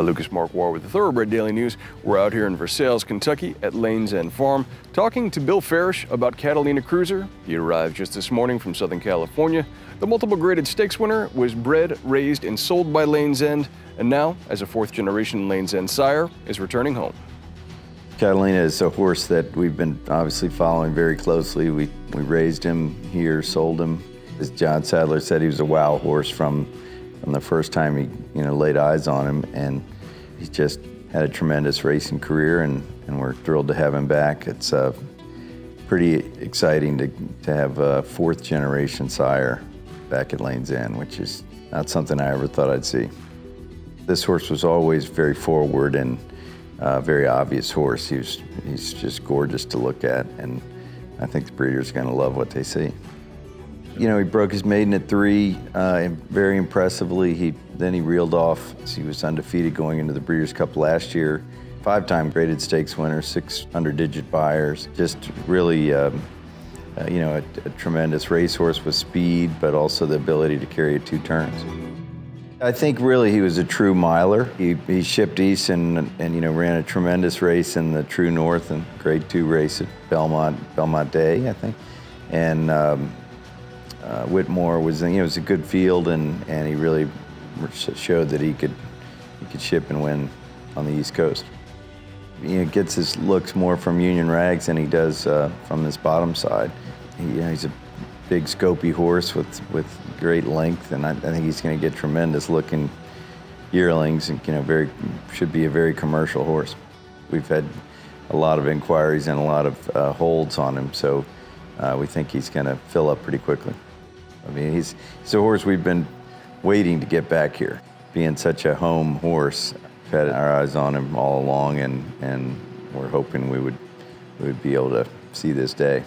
Lucas Marquardt with the Thoroughbred Daily News. We're out here in Versailles, Kentucky at Lane's End Farm talking to Bill Farish about Catalina Cruiser. He arrived just this morning from Southern California. The multiple graded stakes winner was bred, raised, and sold by Lane's End, and now, as a fourth generation Lane's End sire, is returning home. Catalina is a horse that we've been obviously following very closely. We raised him here, sold him. As John Sadler said, he was a wow horse from the first time he laid eyes on him, and he's just had a tremendous racing career, and we're thrilled to have him back. It's pretty exciting to have a fourth generation sire back at Lane's End, which is not something I ever thought I'd see. This horse was always very forward and a very obvious horse. He's just gorgeous to look at, and I think the breeders are going to love what they see. He broke his maiden at 3 very impressively. Then he reeled off. He was undefeated going into the Breeders' Cup last year. 5-time graded stakes winner, 600-digit buyers. Just really, a tremendous racehorse with speed, but also the ability to carry at 2 turns. I think really he was a true miler. He shipped east and ran a tremendous race in the True North and Grade 2 race at Belmont Day, I think. And Whitmore was it was a good field, and he really showed that he could ship and win on the East Coast. Gets his looks more from Union Rags than he does from his bottom side. He's a big scopy horse with great length, and I think he's going to get tremendous looking yearlings, and should be a very commercial horse. We've had a lot of inquiries and a lot of holds on him, so we think he's going to fill up pretty quickly. I mean, he's a horse we've been waiting to get back here. Being such a home horse, we've had our eyes on him all along, and we're hoping we would be able to see this day.